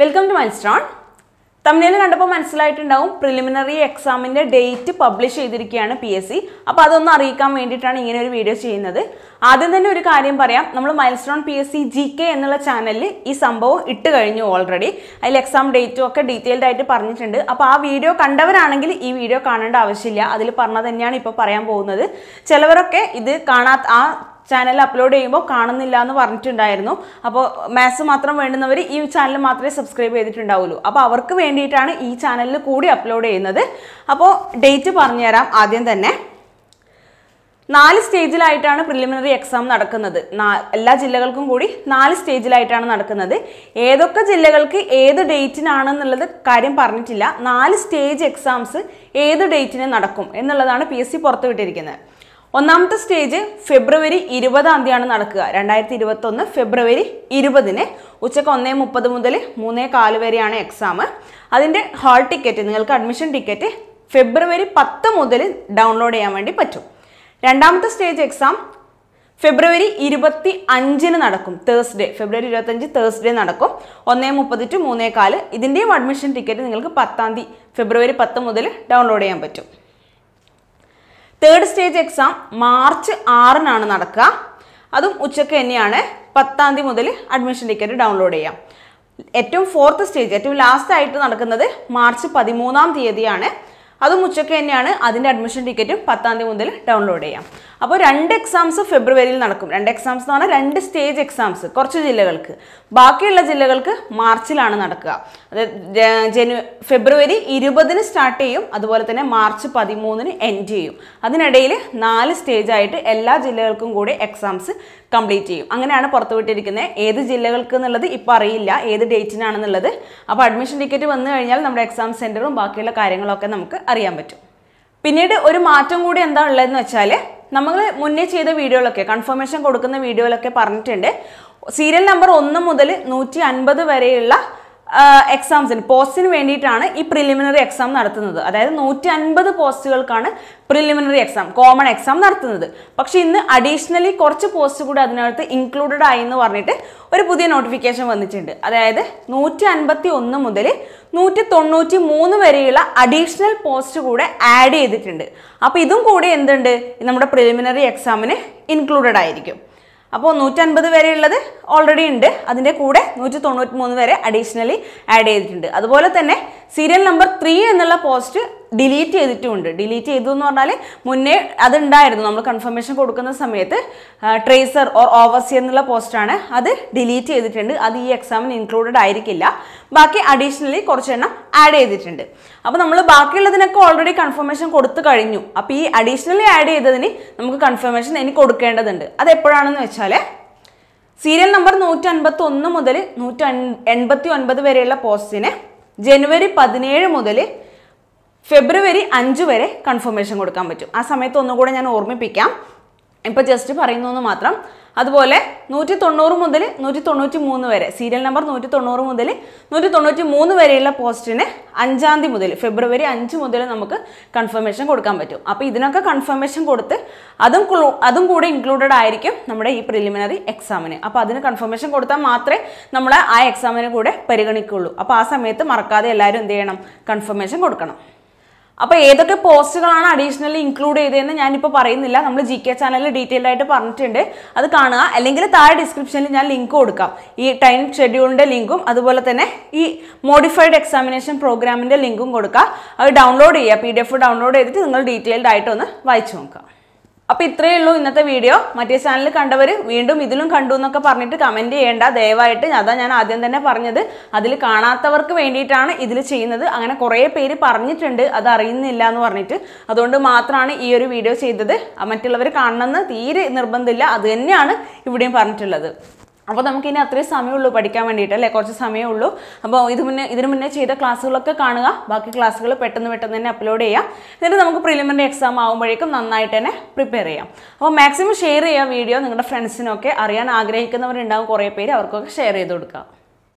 Welcome to Milestone. Thumbnail kandappo manasilayitundavum preliminary exam inde date publish cheyidirikiyana PSC. Appo adonnu arikkan vendittana ingane oru video cheyyunnathu. Aadham thanne oru karyam parayam. Nammal Milestone PSC GK ennulla channel il ee sambhavam ittu kazhinju already. Adil exam date okke detailed aayittu parnittunde. Appo aa video kandavarannengil ee video kaananda avashyamilla. Adil parna thanneyanu ippo parayan povunnathu. Chelavarokke idu kaanatha aa channel upload cheyumbol kaanunillanu parnittundayirunnu appo maths matram vendunnavaru ee channel matrame subscribe cheyittundavullu appo avarku vendiittana ee channel il koodi upload cheyyunnathu appo date parnju tharam aadyam thanne 4 stage layittana preliminary exam nadakkunnathu ella jillalkkum koodi 4 stage layittana nadakkunnathu edokka jillalkku edu date inaanu ennallathu karyam parnittilla 4 stage exams edu date ne nadakkum ennalladana PSC porthu vittirikkunnathu ഒന്നാമത്തെ stage February 20 തീയതിയാണ് നടക്കുക 2021 ഫെബ്രുവരി 20 ന് ഉച്ചയ്ക്ക് 1:30 മുതൽ 3:15 വരെയാണ് exam അതിന്റെ hall ticket നിങ്ങൾക്ക് admission ticket February 10 മുതൽ ഡൗൺലോഡ് ചെയ്യാൻ വേണ്ടി പറ്റും രണ്ടാമത്തെ സ്റ്റേജ് എക്സാം ഫെബ്രുവരി 25 ന് നടക്കും തേഴ്സ്ഡേ ഫെബ്രുവരി 25 തേഴ്സ്ഡേ നടക്കും 1:30 to 3:15 ഇതിന്റെയും അഡ്മിഷൻ ടിക്കറ്റ് നിങ്ങൾക്ക് 10 തീയതി ഫെബ്രുവരി 10 മുതൽ ഡൗൺലോഡ് ചെയ്യാൻ പറ്റും Third stage exam March 6 ആണ് നടക്കുക അതും ഉച്ചയ്ക്ക് തന്നെയാണ് 10 തീയതി മുതൽ അഡ്മിഷൻ ടിക്കറ്റ് ഡൗൺലോഡ് ചെയ്യാം ഏറ്റവും ഫോർത്ത് സ്റ്റേജ് ഏറ്റവും ലാസ്റ്റ് ആയിട്ട് നടക്കുന്നത് മാർച്ച് 13 തീയതിയാണ് അതും ഉച്ചയ്ക്ക് തന്നെയാണ് അതിന്റെ അഡ്മിഷൻ ടിക്കറ്റും 10 തീയതി മുതൽ ഡൗൺലോഡ് ചെയ്യാം അപ്പോൾ രണ്ട് എക്സാംസ് ഫെബ്രുവരിയിൽ നടക്കും രണ്ട് എക്സാംസ് എന്ന് പറഞ്ഞാൽ രണ്ട് സ്റ്റേജ് എക്സാംസ് കുറച്ച് ജില്ലകൾക്ക് ബാക്കിയുള്ള ജില്ലകൾക്ക് മാർച്ചിലാണ് നടക്കുക അത് ഫെബ്രുവരി 20 ന് സ്റ്റാർട്ട് ചെയ്യും അതുപോലെ തന്നെ മാർച്ച് 13 ന് എൻഡ് ചെയ്യും അതിനിടയിൽ നാല് സ്റ്റേജ് ആയിട്ട് എല്ലാ ജില്ലകൾക്കും കൂടി എക്സാംസ് കംപ്ലീറ്റ് ചെയ്യും അങ്ങനെയാണ് പുറത്തുവിട്ടിരിക്കുന്നത് ഏത് ജില്ലകൾക്ക് എന്നുള്ളത് ഇപ്പോൾ അറിയില്ല ഏത് ഡേറ്റിനാണെന്നുള്ളത് അപ്പോൾ അഡ്മിഷൻ ടിക്കറ്റ് വന്നു കഴിഞ്ഞാൽ നമ്മുടെ എക്സാം സെന്ററും ബാക്കിയുള്ള കാര്യങ്ങളൊക്കെ നമുക്ക് അറിയാൻ പറ്റും പിന്നീട് ഒരു മാറ്റം കൂടി എന്താ ഉള്ളതെന്ന് വെച്ചാൽ നമ്മൾ മുന്നേ ചെയ്ത വീഡിയോയിലൊക്കെ കൺഫർമേഷൻ കൊടുക്കുന്ന വീഡിയോയിലൊക്കെ പറഞ്ഞിട്ടുണ്ട് സീരിയൽ നമ്പർ 1 മുതൽ 150 വരെയുള്ള എക്സാംസിന് പോസ്റ്റിന് വേണ്ടിയിട്ടാണ് ഈ പ്രിലിമിനറി എക്സാം നടത്തുന്നത് അതായത് 150 പോസ്റ്റുകൾക്കാണ് പ്രിലിമിനറി എക്സാം കോമൺ എക്സാം നടത്തുന്നത് പക്ഷേ ഇന്ന് അഡീഷണലി കുറച്ച് പോസ്റ്റ് കൂടി അതിനകത്ത് ഇൻക്ലൂഡഡ് ആയി എന്ന് പറഞ്ഞിട്ട് ഒരു പുതിയ നോട്ടിഫിക്കേഷൻ വന്നിട്ടുണ്ട് അതായത് 151 മുതൽ 193 വരെയുള്ള അഡീഷണൽ പോസ്റ്റ് കൂടി ആഡ് ചെയ്തിട്ടുണ്ട് അപ്പോൾ ഇതും കൂടി എന്തുണ്ട് നമ്മുടെ പ്രിലിമിനറി എക്സാമിന് ഇൻക്ലൂഡഡ് ആയിരിക്കും അപ്പോൾ 150 വരെയുള്ളത് ഓൾറെഡി ഉണ്ട് അതിന്റെ കൂടെ 193 വരെ അഡീഷണലി ആഡ് ചെയ്തിട്ടുണ്ട് അതുപോലെ തന്നെ സീരിയൽ നമ്പർ 3 എന്നുള്ള പോസ്റ്റ് ഡിലീറ്റ് ചെയ്തിട്ടുണ്ട് ഡിലീറ്റ് ചെയ്തു എന്ന് പറഞ്ഞാൽ മുന്നേ അത് ഉണ്ടായിരുന്നു നമ്മൾ കൺഫർമേഷൻ കൊടുക്കുന്ന സമയത്ത് ട്രേസർ ഓർ ഓവർസി എന്നുള്ള പോസ്റ്റ് ആണ് അത് ഡിലീറ്റ് ചെയ്തിട്ടുണ്ട് അത് ഈ എക്സാമിന് ഇൻക്ലൂഡഡ് ആയിരിക്കില്ല ബാക്കി അഡീഷണലി കുറച്ചെണ്ണം ആഡ് ചെയ്തിട്ടുണ്ട് അപ്പോൾ നമ്മൾ ബാക്കിയുള്ളതിനൊക്കെ ഓൾറെഡി കൺഫർമേഷൻ കൊടുത്തു കഴിഞ്ഞു അപ്പോൾ ഈ അഡീഷണലി ആഡ് ചെയ്തതിന് നമുക്ക് കൺഫർമേഷൻ ഇനി കൊടുക്കേണ്ടതുണ്ട് അത് എപ്പോഴാണെന്ന് വെച്ചാൽ സീരിയൽ നമ്പർ 151 മുതൽ 189 വരെയുള്ള പോസ്റ്റിന് ജനുവരി 17 മുതൽ ഫെബ്രുവരി 5 വരെ കൺഫർമേഷൻ കൊടുക്കാൻ പറ്റും ആ സമയത്ത് ഒന്നുകൂടി ഞാൻ ഓർമ്മിപ്പിക്കാം ഇപ്പോൾ ജസ്റ്റ് പറയുന്നൊന്ന് മാത്രം അതുപോലെ 190 മുതൽ 193 വരെ സീരിയൽ നമ്പർ 190 മുതൽ 193 വരെയുള്ള പോസ്റ്റിന് 5-ാം തീയതി മുതൽ ഫെബ്രുവരി 5 മുതൽ നമുക്ക് കൺഫർമേഷൻ കൊടുക്കാൻ പറ്റും അപ്പോൾ ഇതിനൊക്കെ കൺഫർമേഷൻ കൊടുത്ത് അതും കൂടി ഇൻക്ലൂഡഡ് ആയിരിക്കും നമ്മുടെ ഈ പ്രിലിമിനറി എക്സാമിന് അപ്പോൾ അതിന് കൺഫർമേഷൻ കൊടുത്താൽ മാത്രമേ നമ്മൾ ആ എക്സാമിനെ കൂടെ പരിഗണിക്കുള്ളൂ അപ്പോൾ ആ സമയത്ത് മറക്കാതെ എല്ലാവരും എന്ത് ചെയ്യണം കൺഫർമേഷൻ കൊടുക്കണം അപ്പോൾ ഏതൊക്കെ പോസ്റ്റുകളാണ് അഡീഷണലി ഇൻക്ലൂഡ് ചെയ്തതെന്ന് ഞാനിപ്പോൾ പറയുന്നില്ല നമ്മൾ ജി കെ ചാനലിൽ ഡീറ്റെയിൽഡ് ആയിട്ട് പറഞ്ഞിട്ടുണ്ട് അത് കാണുക അല്ലെങ്കിൽ താഴെ ഡിസ്ക്രിപ്ഷനിൽ ഞാൻ ലിങ്ക് കൊടുക്കാം ഈ ടൈം ഷെഡ്യൂളിൻ്റെ ലിങ്കും അതുപോലെ തന്നെ ഈ മോഡിഫൈഡ് എക്സാമിനേഷൻ പ്രോഗ്രാമിൻ്റെ ലിങ്കും കൊടുക്കുക അത് ഡൗൺലോഡ് ചെയ്യുക PDF ഡൗൺലോഡ് ചെയ്തിട്ട് നിങ്ങൾ ഡീറ്റെയിൽഡ് ആയിട്ടൊന്ന് വായിച്ചു നോക്കുക അപ്പോൾ ഇത്രയേ ഉള്ളൂ ഇന്നത്തെ വീഡിയോ മറ്റേ ചാനൽ കണ്ടവർ വീണ്ടും ഇതിലും കണ്ടു എന്നൊക്കെ പറഞ്ഞിട്ട് കമൻറ്റ് ചെയ്യേണ്ട ദയവായിട്ട് അതാ ഞാൻ ആദ്യം തന്നെ പറഞ്ഞത് അതിൽ കാണാത്തവർക്ക് വേണ്ടിയിട്ടാണ് ഇതിൽ ചെയ്യുന്നത് അങ്ങനെ കുറേ പേര് പറഞ്ഞിട്ടുണ്ട് അത് അറിയുന്നില്ല എന്ന് പറഞ്ഞിട്ട് അതുകൊണ്ട് മാത്രമാണ് ഈ ഒരു വീഡിയോ ചെയ്തത് മറ്റുള്ളവർ കാണണമെന്ന് തീരെ നിർബന്ധമില്ല അത് തന്നെയാണ് ഇവിടെയും പറഞ്ഞിട്ടുള്ളത് അപ്പോൾ നമുക്കിനി അത്രയും സമയമുള്ളൂ പഠിക്കാൻ വേണ്ടിയിട്ട് അല്ലേ കുറച്ച് സമയമുള്ളൂ അപ്പോൾ ഇതിനു മുന്നേ ചെയ്ത ക്ലാസ്സുകളൊക്കെ കാണുക ബാക്കി ക്ലാസ്സുകൾ പെട്ടെന്ന് തന്നെ അപ്ലോഡ് ചെയ്യാം എന്നിട്ട് നമുക്ക് പ്രിലിമിനറി എക്സാം ആകുമ്പോഴേക്കും നന്നായിട്ട് തന്നെ പ്രിപ്പയർ ചെയ്യാം അപ്പോൾ മാക്സിമം ഷെയർ ചെയ്യുക വീഡിയോ നിങ്ങളുടെ ഫ്രണ്ട്സിനൊക്കെ അറിയാൻ ആഗ്രഹിക്കുന്നവരുണ്ടാകും കുറേ പേര് അവർക്കൊക്കെ ഷെയർ ചെയ്ത് കൊടുക്കുക